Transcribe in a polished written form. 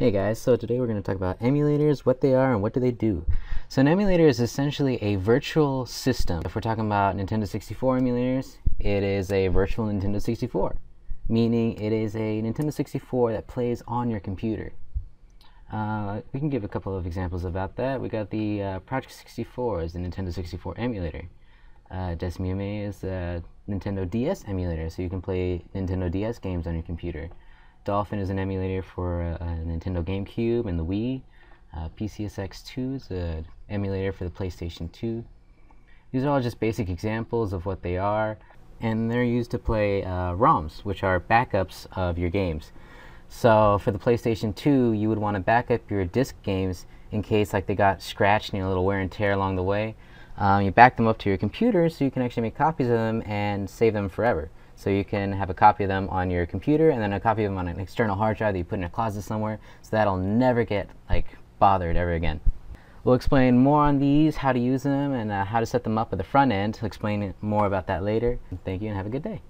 Hey guys, so today we're going to talk about emulators, what they are and what do they do. So an emulator is essentially a virtual system. If we're talking about Nintendo 64 emulators, it is a virtual Nintendo 64, meaning it is a Nintendo 64 that plays on your computer. We can give a couple of examples about that. We got the Project 64 is the Nintendo 64 emulator. DeSmuME is a Nintendo DS emulator, so you can play Nintendo DS games on your computer. Dolphin is an emulator for Nintendo GameCube and the Wii. PCSX2 is an emulator for the PlayStation 2. These are all just basic examples of what they are, and they're used to play ROMs, which are backups of your games. So for the PlayStation 2, you would want to back up your disc games in case like they got scratched and you know, a little wear and tear along the way. You back them up to your computer so you can actually make copies of them and save them forever. So you can have a copy of them on your computer and then a copy of them on an external hard drive that you put in a closet somewhere, so that'll never get like bothered ever again. We'll explain more on these, how to use them, and how to set them up at the front end. I'll explain more about that later. Thank you and have a good day.